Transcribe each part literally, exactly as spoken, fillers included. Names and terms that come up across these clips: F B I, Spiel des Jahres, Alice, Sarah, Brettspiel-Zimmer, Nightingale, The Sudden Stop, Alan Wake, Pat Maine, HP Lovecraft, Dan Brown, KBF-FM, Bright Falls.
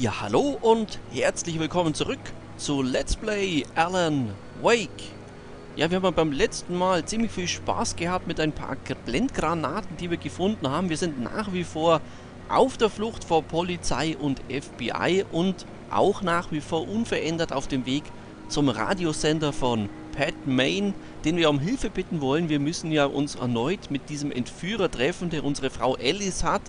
Ja, hallo und herzlich willkommen zurück zu Let's Play Alan Wake. Ja, wir haben beim letzten Mal ziemlich viel Spaß gehabt mit ein paar Blendgranaten, die wir gefunden haben. Wir sind nach wie vor auf der Flucht vor Polizei und F B I und auch nach wie vor unverändert auf dem Weg zum Radiosender von Pat Maine, den wir um Hilfe bitten wollen. Wir müssen ja uns erneut mit diesem Entführer treffen, der unsere Frau Alice hat.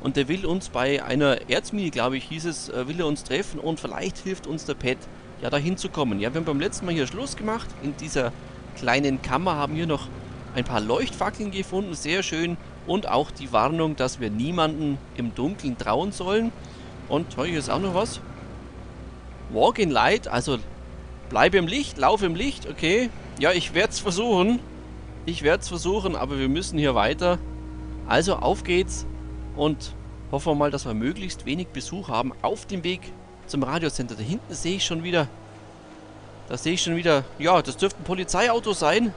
Und der will uns bei einer Erzmine, glaube ich, hieß es, will er uns treffen und vielleicht hilft uns der Pat, ja, dahin zu kommen. Ja, wir haben beim letzten Mal hier Schluss gemacht. In dieser kleinen Kammer haben wir noch ein paar Leuchtfackeln gefunden, sehr schön. Und auch die Warnung, dass wir niemanden im Dunkeln trauen sollen. Und hier ist auch noch was. Walk in Light, also bleib im Licht, lauf im Licht, okay. Ja, ich werde es versuchen. Ich werde es versuchen, aber wir müssen hier weiter. Also auf geht's. Und hoffen wir mal, dass wir möglichst wenig Besuch haben auf dem Weg zum Radiocenter. Da hinten sehe ich schon wieder, da sehe ich schon wieder, ja, das dürfte ein Polizeiauto sein.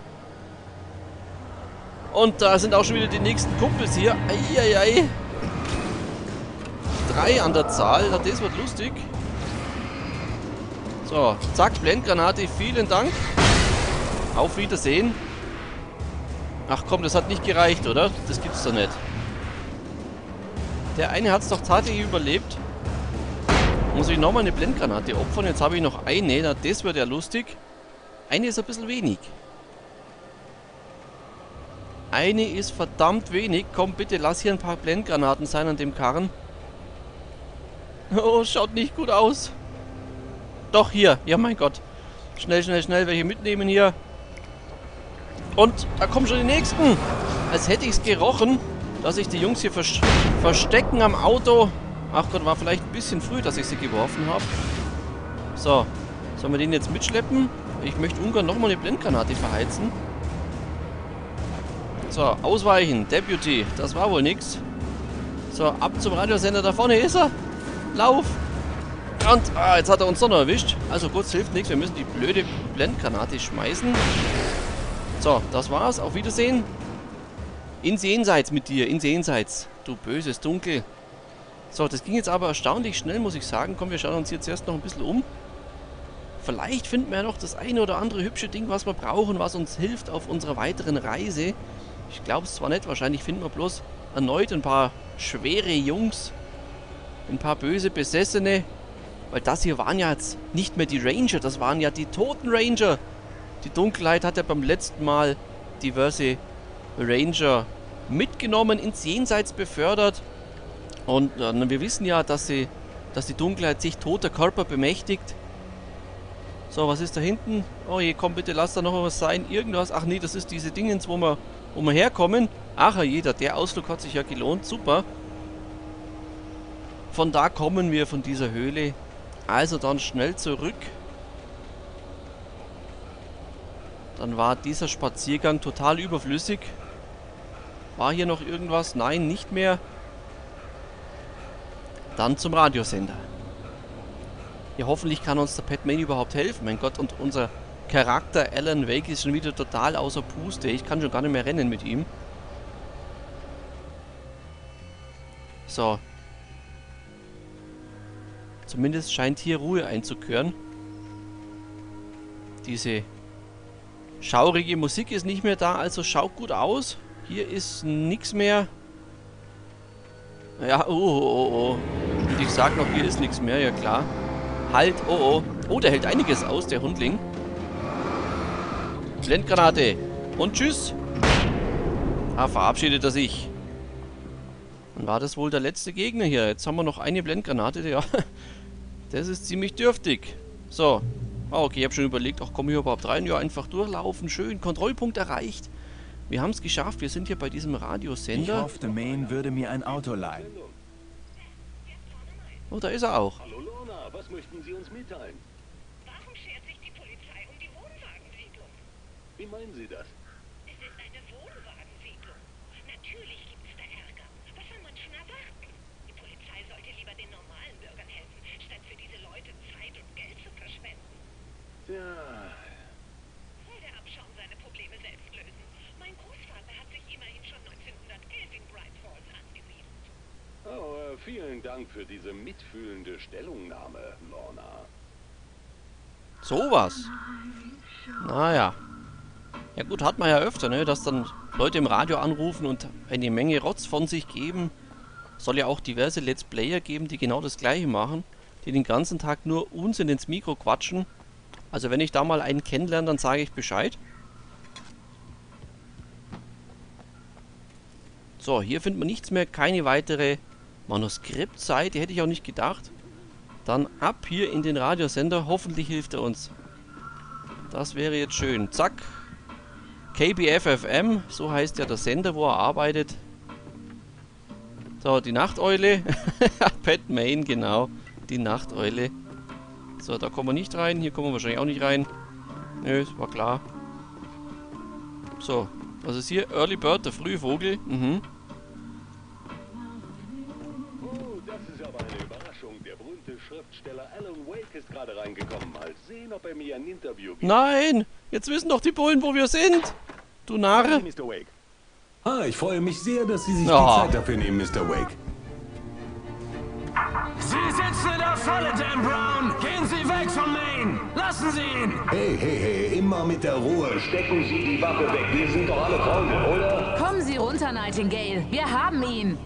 Und da sind auch schon wieder die nächsten Kumpels hier. Eieiei. Drei an der Zahl, das wird lustig. So, zack, Blendgranate, vielen Dank. Auf Wiedersehen. Ach komm, das hat nicht gereicht, oder? Das gibt's doch nicht. Der eine hat es doch tatsächlich überlebt. Muss ich nochmal eine Blendgranate opfern. Jetzt habe ich noch eine. Na, das wird ja lustig. Eine ist ein bisschen wenig. Eine ist verdammt wenig. Komm, bitte, lass hier ein paar Blendgranaten sein an dem Karren. Oh, schaut nicht gut aus. Doch, hier. Ja, mein Gott. Schnell, schnell, schnell welche mitnehmen hier. Und da kommen schon die Nächsten. Als hätte ich es gerochen, dass sich die Jungs hier versch verstecken am Auto. Ach Gott, war vielleicht ein bisschen früh, dass ich sie geworfen habe. So, sollen wir den jetzt mitschleppen? Ich möchte ungern nochmal eine Blendgranate verheizen. So, ausweichen, Deputy, das war wohl nix. So, ab zum Radiosender, da vorne ist er. Lauf! Und, ah, jetzt hat er uns doch noch erwischt. Also kurz, hilft nichts, wir müssen die blöde Blendgranate schmeißen. So, das war's, auf Wiedersehen. Ins Jenseits mit dir, ins Jenseits. Du böses Dunkel. So, das ging jetzt aber erstaunlich schnell, muss ich sagen. Komm, wir schauen uns jetzt erst noch ein bisschen um. Vielleicht finden wir ja noch das eine oder andere hübsche Ding, was wir brauchen, was uns hilft auf unserer weiteren Reise. Ich glaube es zwar nicht, wahrscheinlich finden wir bloß erneut ein paar schwere Jungs. Ein paar böse Besessene. Weil das hier waren ja jetzt nicht mehr die Ranger, das waren ja die toten Ranger. Die Dunkelheit hat ja beim letzten Mal diverse Ranger mitgenommen, ins Jenseits befördert. Und äh, wir wissen ja, dass, sie, dass die Dunkelheit sich toter Körper bemächtigt. So, was ist da hinten? Oh je, komm bitte, lass da noch was sein. Irgendwas. Ach nee, das ist diese Dingens, wo wir, wo wir herkommen. Ach jeder, der Ausflug hat sich ja gelohnt. Super. Von da kommen wir, von dieser Höhle. Also dann schnell zurück. Dann war dieser Spaziergang total überflüssig. War hier noch irgendwas? Nein, nicht mehr. Dann zum Radiosender. Ja, hoffentlich kann uns der Pat Maine überhaupt helfen. Mein Gott, und unser Charakter Alan Wake ist schon wieder total außer Puste. Ich kann schon gar nicht mehr rennen mit ihm. So. Zumindest scheint hier Ruhe einzukehren. Diese schaurige Musik ist nicht mehr da, also schaut gut aus. Hier ist nichts mehr. Ja, oh, oh, oh. Und ich sag noch, hier ist nichts mehr, ja klar. Halt, oh, oh. Oh, der hält einiges aus, der Hundling. Blendgranate. Und tschüss. Ah, verabschiedet er sich. Dann war das wohl der letzte Gegner hier. Jetzt haben wir noch eine Blendgranate. Ja, das ist ziemlich dürftig. So. Ah, okay, ich habe schon überlegt, ach, komme ich überhaupt rein? Ja, einfach durchlaufen, schön, Kontrollpunkt erreicht. Wir haben es geschafft, wir sind hier bei diesem Radiosender. Ich hoffte, Maine würde mir ein Auto leihen. Oh, da ist er auch. Hallo Lorna, was möchten Sie uns mitteilen? Warum schert sich die Polizei um die Wohnwagensiedlung? Wie meinen Sie das? Es ist eine Wohnwagensiedlung. Natürlich gibt es da Ärger. Was soll man schon erwarten? Die Polizei sollte lieber den normalen Bürgern helfen, statt für diese Leute Zeit und Geld zu verschwenden. Ja. Soll der Abschaum seine Probleme selbst lösen? Mein Großvater hat sich immerhin schon neunzehnhundert elf in Bright Falls angesiedelt. Oh, äh, vielen Dank. Dank für diese mitfühlende Stellungnahme, Lorna. Sowas. Naja. Ja gut, hat man ja öfter, ne? Dass dann Leute im Radio anrufen und eine Menge Rotz von sich geben. Soll ja auch diverse Let's Player geben, die genau das Gleiche machen. Die den ganzen Tag nur Unsinn ins Mikro quatschen. Also wenn ich da mal einen kennenlerne, dann sage ich Bescheid. So, hier findet man nichts mehr. Keine weitere Manuskriptseite. Hätte ich auch nicht gedacht. Dann ab hier in den Radiosender. Hoffentlich hilft er uns. Das wäre jetzt schön. Zack. K B F F M. So heißt ja der Sender, wo er arbeitet. So, die Nachteule. Pat Maine, genau. Die Nachteule. So, da kommen wir nicht rein. Hier kommen wir wahrscheinlich auch nicht rein. Nö, das war klar. So, was ist hier? Early Bird, der frühe Vogel. Mhm. Oh, das ist aber eine Überraschung. Der berühmte Schriftsteller Alan Wake ist gerade reingekommen. Mal sehen, ob er mir ein Interview gibt. Nein! Jetzt wissen doch die Bullen, wo wir sind! Du Narre! Hey, Mister Wake. Ah, ich freue mich sehr, dass Sie sich oh. die Zeit dafür nehmen, Mister Wake. Sie sitzen in der Falle, Dan Brown! Gehen Sie weg von Maine! Lassen Sie ihn! Hey, hey, hey, immer mit der Ruhe! Stecken Sie die Waffe weg! Wir sind doch alle Freunde, oder? Kommen Sie runter, Nightingale! Wir haben ihn!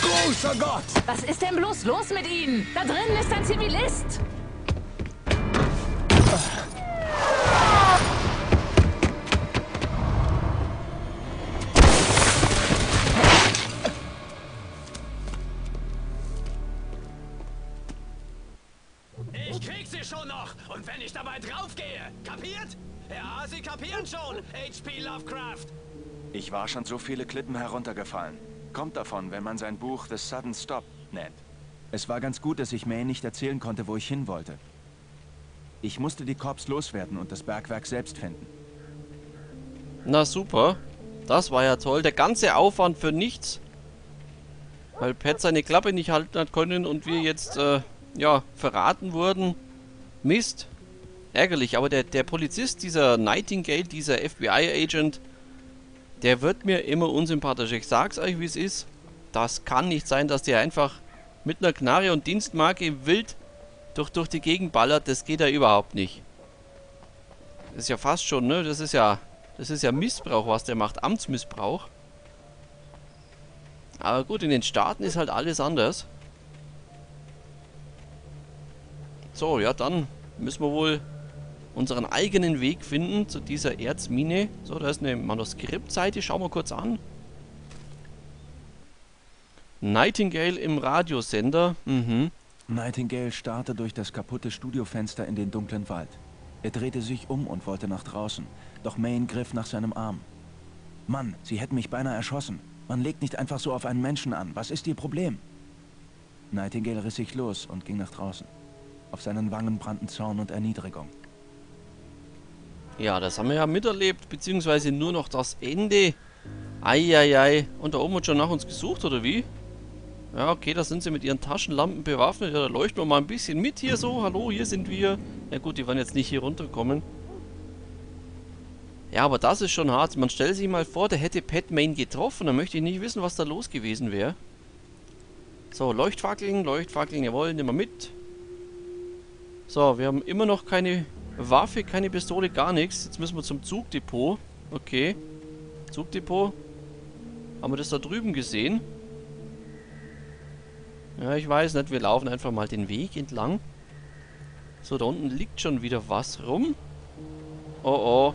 Großer Gott! Was ist denn bloß los mit Ihnen? Da drin ist ein Zivilist! Schon noch. Und wenn ich dabei draufgehe, kapiert? Ja, Sie kapieren schon, H P Lovecraft. Ich war schon so viele Klippen heruntergefallen. Kommt davon, wenn man sein Buch The Sudden Stop nennt. Es war ganz gut, dass ich May nicht erzählen konnte, wo ich hin wollte. Ich musste die Korps loswerden und das Bergwerk selbst finden. Na super. Das war ja toll. Der ganze Aufwand für nichts. Weil Pat seine Klappe nicht halten hat können und wir jetzt, äh, ja, verraten wurden. Mist. Ärgerlich, aber der, der Polizist, dieser Nightingale, dieser F B I-Agent, der wird mir immer unsympathisch. Ich sag's euch, wie es ist. Das kann nicht sein, dass der einfach mit einer Knarre und Dienstmarke wild durch, durch die Gegend ballert. Das geht ja überhaupt nicht. Das ist ja fast schon, ne? Das ist ja, das ist ja Missbrauch, was der macht. Amtsmissbrauch. Aber gut, in den Staaten ist halt alles anders. So, ja, dann müssen wir wohl unseren eigenen Weg finden zu dieser Erzmine. So, da ist eine Manuskriptseite. Schauen wir kurz an. Nightingale im Radiosender. Mhm. Nightingale starrte durch das kaputte Studiofenster in den dunklen Wald. Er drehte sich um und wollte nach draußen. Doch Maine griff nach seinem Arm. Mann, Sie hätten mich beinahe erschossen. Man legt nicht einfach so auf einen Menschen an. Was ist Ihr Problem? Nightingale riss sich los und ging nach draußen. Auf seinen Wangen brannten Zorn und Erniedrigung. Ja, das haben wir ja miterlebt, beziehungsweise nur noch das Ende. Eieiei. Und da oben hat schon nach uns gesucht, oder wie? Ja, okay, da sind sie mit ihren Taschenlampen bewaffnet. Ja, da leuchten wir mal ein bisschen mit hier so. Hallo, hier sind wir. Ja gut, die werden jetzt nicht hier runterkommen. Ja, aber das ist schon hart. Man stellt sich mal vor, der hätte Pat Maine getroffen. Da möchte ich nicht wissen, was da los gewesen wäre. So, Leuchtfackeln, Leuchtfackeln, jawohl, nehmen wir mit. So, wir haben immer noch keine Waffe, keine Pistole, gar nichts. Jetzt müssen wir zum Zugdepot. Okay. Zugdepot. Haben wir das da drüben gesehen? Ja, ich weiß nicht. Wir laufen einfach mal den Weg entlang. So, da unten liegt schon wieder was rum. Oh, oh.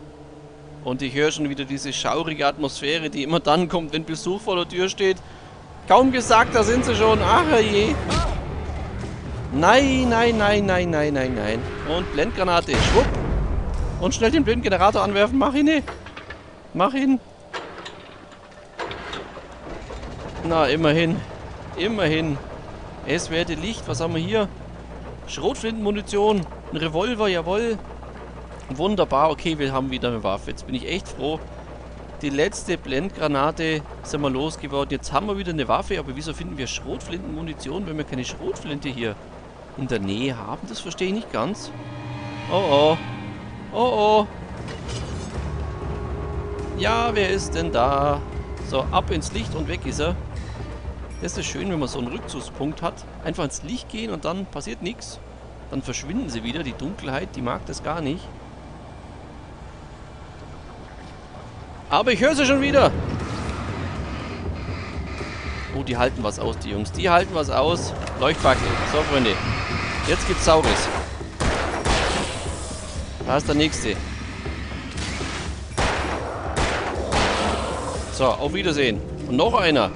Und ich höre schon wieder diese schaurige Atmosphäre, die immer dann kommt, wenn Besuch vor der Tür steht. Kaum gesagt, da sind sie schon. Ach, je. Nein, nein, nein, nein, nein, nein, nein. Und Blendgranate. Schwupp. Und schnell den blöden Generator anwerfen. Mach ihn, ne? Mach ihn. Na, immerhin. Immerhin. Es werde Licht. Was haben wir hier? Schrotflintenmunition. Ein Revolver, jawohl. Wunderbar. Okay, wir haben wieder eine Waffe. Jetzt bin ich echt froh. Die letzte Blendgranate sind wir losgeworden. Jetzt haben wir wieder eine Waffe. Aber wieso finden wir Schrotflintenmunition, wenn wir keine Schrotflinte hier in der Nähe haben, das verstehe ich nicht ganz. Oh, oh. Oh, oh. Ja, wer ist denn da? So, ab ins Licht und weg ist er. Das ist schön, wenn man so einen Rückzugspunkt hat. Einfach ins Licht gehen und dann passiert nichts. Dann verschwinden sie wieder. Die Dunkelheit, die mag das gar nicht. Aber ich höre sie schon wieder. Oh, die halten was aus, die Jungs. Die halten was aus. Leuchtfackel. So, Freunde. Jetzt gibt's Saures. Da ist der nächste. So, auf Wiedersehen. Und noch einer.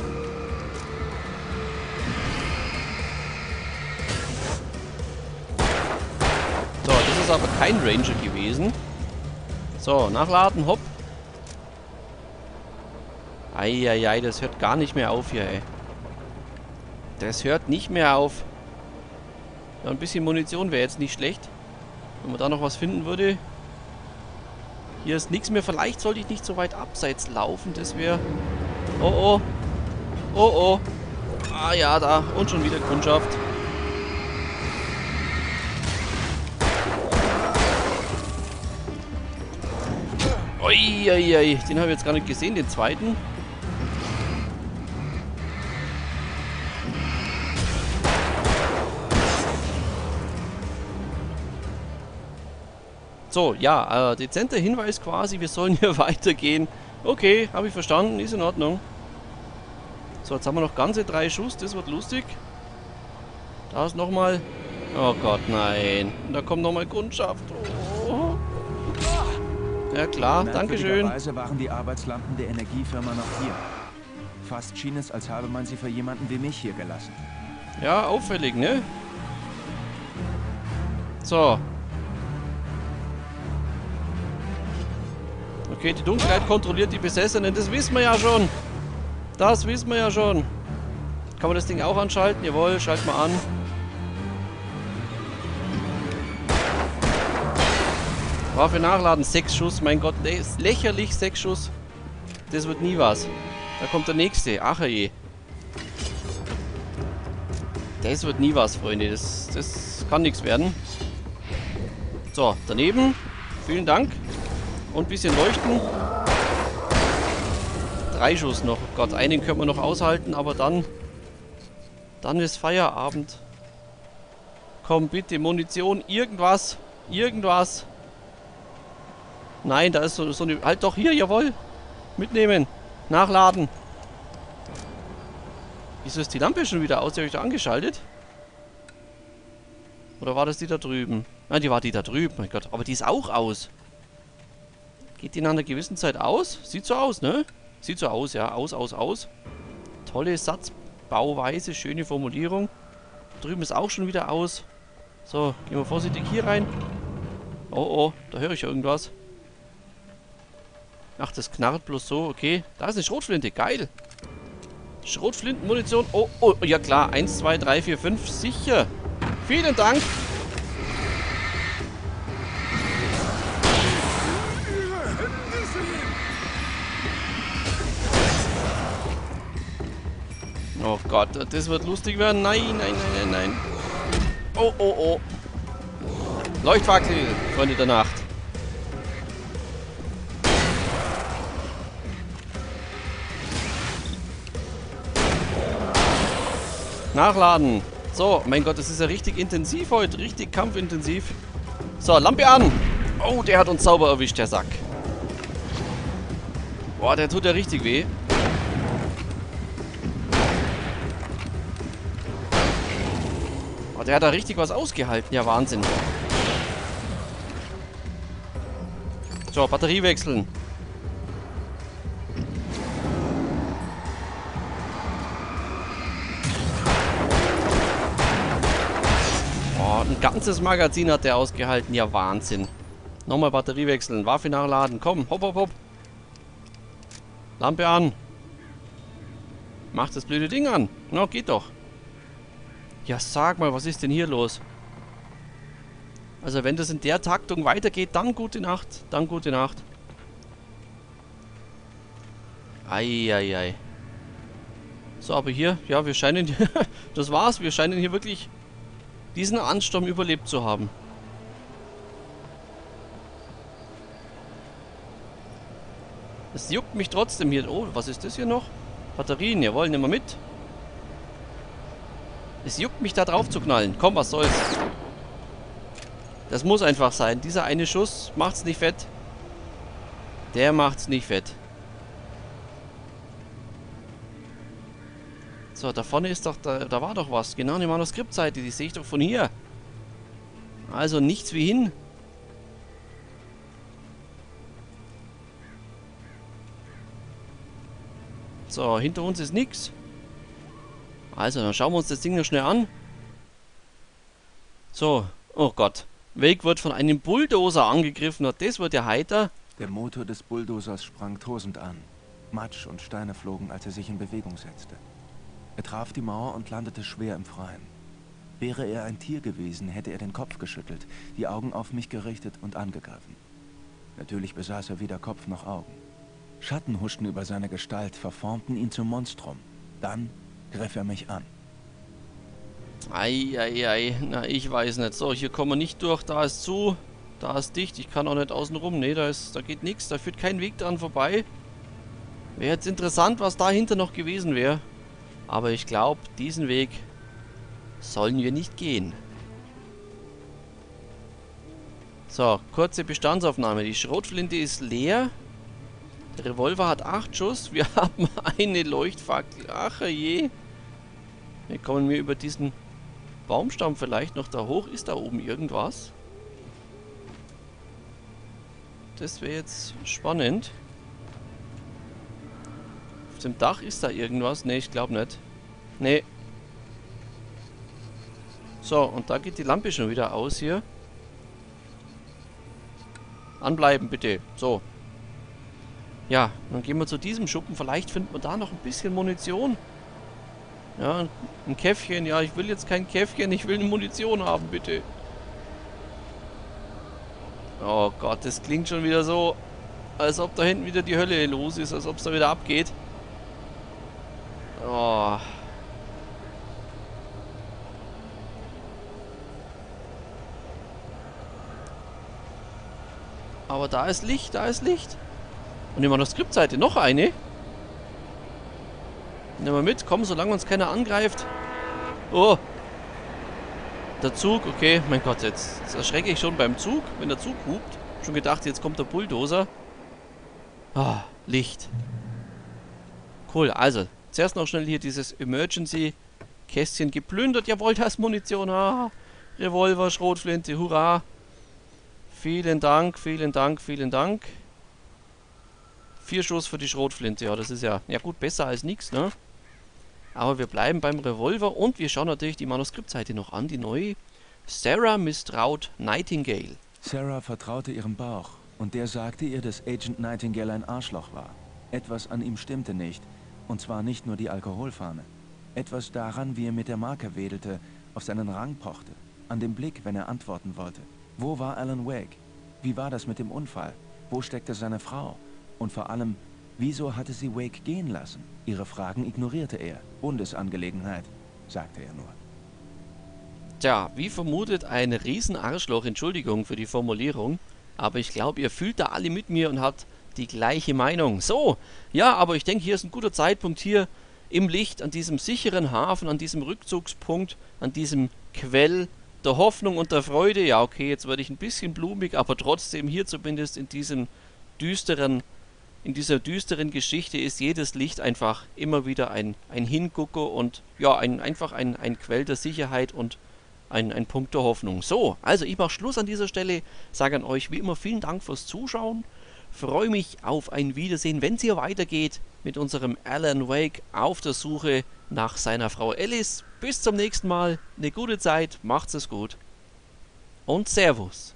So, das ist aber kein Ranger gewesen. So, nachladen, hopp. Eieiei, das hört gar nicht mehr auf hier, ey. Das hört nicht mehr auf. Ja, ein bisschen Munition wäre jetzt nicht schlecht. Wenn man da noch was finden würde. Hier ist nichts mehr. Vielleicht sollte ich nicht so weit abseits laufen. Das wäre... Oh, oh. Oh, oh. Ah ja, da. Und schon wieder Kundschaft. Uiuiui. Den habe ich jetzt gar nicht gesehen, den zweiten. So, ja, äh, dezenter Hinweis quasi, wir sollen hier weitergehen. Okay, habe ich verstanden, ist in Ordnung. So, jetzt haben wir noch ganze drei Schuss, das wird lustig. Da ist nochmal... Oh Gott, nein. Und da kommt nochmal Kundschaft. Oh. Ja klar, dankeschön. Merkwürdigerweise waren die Arbeitslampen der Energiefirma noch hier. Fast schien es, als habe man sie für jemanden wie mich hier gelassen. Ja, auffällig, ne? So. Okay, die Dunkelheit kontrolliert die Besessenen, das wissen wir ja schon. Das wissen wir ja schon. Kann man das Ding auch anschalten? Jawohl, schalt mal an. Waffe nachladen, sechs Schuss, mein Gott, nee, ist lächerlich, sechs Schuss. Das wird nie was. Da kommt der nächste, ach je. Das wird nie was, Freunde, das, das kann nichts werden. So, daneben, vielen Dank. Und ein bisschen leuchten. Drei Schuss noch. Oh Gott, einen können wir noch aushalten, aber dann... Dann ist Feierabend. Komm bitte, Munition, irgendwas. Irgendwas. Nein, da ist so, so eine... Halt doch hier, jawohl. Mitnehmen. Nachladen. Wieso ist die Lampe schon wieder aus? Die habe ich da angeschaltet. Oder war das die da drüben? Nein, die war die da drüben, mein Gott. Aber die ist auch aus. Geht die nach einer gewissen Zeit aus? Sieht so aus, ne? Sieht so aus, ja. Aus, aus, aus. Tolle Satzbauweise, schöne Formulierung. Da drüben ist auch schon wieder aus. So, gehen wir vorsichtig hier rein. Oh, oh, da höre ich irgendwas. Ach, das knarrt bloß so, okay. Da ist eine Schrotflinte, geil. Schrotflintenmunition. Oh, oh, ja klar. Eins, zwei, drei, vier, fünf, sicher. Vielen Dank. Oh Gott, das wird lustig werden. Nein, nein, nein, nein, nein. Oh, oh, oh. Leuchtfackel, Freunde der Nacht. Nachladen. So, mein Gott, das ist ja richtig intensiv heute. Richtig kampfintensiv. So, Lampe an. Oh, der hat uns sauber erwischt, der Sack. Boah, der tut ja richtig weh. Der hat da richtig was ausgehalten. Ja, Wahnsinn. So, Batterie wechseln. Oh, ein ganzes Magazin hat der ausgehalten. Ja, Wahnsinn. Nochmal Batterie wechseln. Waffe nachladen. Komm, hopp, hopp, hopp. Lampe an. Mach das blöde Ding an. Na, geht doch. Ja, sag mal, was ist denn hier los? Also wenn das in der Taktung weitergeht, dann gute Nacht. Dann gute Nacht. Eieiei. Ei, ei. So, aber hier, ja, wir scheinen... das war's, wir scheinen hier wirklich diesen Ansturm überlebt zu haben. Es juckt mich trotzdem hier. Oh, was ist das hier noch? Batterien, jawohl, nehmen wir mit. Es juckt mich, da drauf zu knallen. Komm, was soll's. Das muss einfach sein. Dieser eine Schuss macht's nicht fett. Der macht's nicht fett. So, da vorne ist doch... Da, da war doch was. Genau, die Manuskriptseite. Die sehe ich doch von hier. Also nichts wie hin. So, hinter uns ist nichts. Also, dann schauen wir uns das Ding noch schnell an. So, oh Gott. Wake wird von einem Bulldozer angegriffen. Das wird ja heiter. Der Motor des Bulldozers sprang tosend an. Matsch und Steine flogen, als er sich in Bewegung setzte. Er traf die Mauer und landete schwer im Freien. Wäre er ein Tier gewesen, hätte er den Kopf geschüttelt, die Augen auf mich gerichtet und angegriffen. Natürlich besaß er weder Kopf noch Augen. Schatten huschten über seine Gestalt, verformten ihn zum Monstrum. Dann griff er mich an. Ei, ei, ei. Na, ich weiß nicht. So, hier kommen wir nicht durch. Da ist zu. Da ist dicht. Ich kann auch nicht außen rum. Nee, da, ist, da geht nichts. Da führt kein Weg dran vorbei. Wäre jetzt interessant, was dahinter noch gewesen wäre. Aber ich glaube, diesen Weg sollen wir nicht gehen. So, kurze Bestandsaufnahme. Die Schrotflinte ist leer. Der Revolver hat acht Schuss. Wir haben eine Leuchtfackel. Ach je. Wir kommen mir über diesen Baumstamm vielleicht noch da hoch. Ist da oben irgendwas? Das wäre jetzt spannend. Auf dem Dach ist da irgendwas? Ne, ich glaube nicht. Ne. So, und da geht die Lampe schon wieder aus hier. Anbleiben bitte. So. Ja, dann gehen wir zu diesem Schuppen. Vielleicht finden wir da noch ein bisschen Munition. Ja, ein Käffchen. Ja, ich will jetzt kein Käffchen. Ich will eine Munition haben, bitte. Oh Gott, das klingt schon wieder so, als ob da hinten wieder die Hölle los ist. Als ob es da wieder abgeht. Oh. Aber da ist Licht, da ist Licht. Und nehmen wir noch Skriptseite, noch eine. Nehmen wir mit, komm, solange uns keiner angreift. Oh. Der Zug, okay, mein Gott, jetzt, jetzt erschrecke ich schon beim Zug, wenn der Zug hupt. Schon gedacht, jetzt kommt der Bulldozer. Ah, Licht. Cool, also. Zuerst noch schnell hier dieses Emergency-Kästchen geplündert. Jawohl, da ist Munition. Ah, Revolver, Schrotflinte, hurra. Vielen Dank, vielen Dank, vielen Dank. Vier Schuss für die Schrotflinte. Ja, das ist ja, ja gut, besser als nichts, ne? Aber wir bleiben beim Revolver und wir schauen natürlich die Manuskriptseite noch an, die neue. Sarah misstraut Nightingale. Sarah vertraute ihrem Bauch und der sagte ihr, dass Agent Nightingale ein Arschloch war. Etwas an ihm stimmte nicht. Und zwar nicht nur die Alkoholfahne. Etwas daran, wie er mit der Marke wedelte, auf seinen Rang pochte, an dem Blick, wenn er antworten wollte. Wo war Alan Wake? Wie war das mit dem Unfall? Wo steckte seine Frau? Und vor allem, wieso hatte sie Wake gehen lassen? Ihre Fragen ignorierte er. Bundesangelegenheit, sagte er nur. Tja, wie vermutet, ein Riesenarschloch, Entschuldigung für die Formulierung, aber ich glaube, ihr fühlt da alle mit mir und habt die gleiche Meinung. So, ja, aber ich denke, hier ist ein guter Zeitpunkt, hier im Licht, an diesem sicheren Hafen, an diesem Rückzugspunkt, an diesem Quell der Hoffnung und der Freude. Ja, okay, jetzt werde ich ein bisschen blumig, aber trotzdem hier zumindest in diesem düsteren, in dieser düsteren Geschichte ist jedes Licht einfach immer wieder ein, ein Hingucker und ja, ein, einfach ein, ein Quell der Sicherheit und Ein, ein Punkt der Hoffnung. So, also ich mache Schluss an dieser Stelle, sage an euch wie immer vielen Dank fürs Zuschauen, freue mich auf ein Wiedersehen, wenn es hier weitergeht mit unserem Alan Wake auf der Suche nach seiner Frau Alice. Bis zum nächsten Mal, eine gute Zeit, macht's es gut und Servus.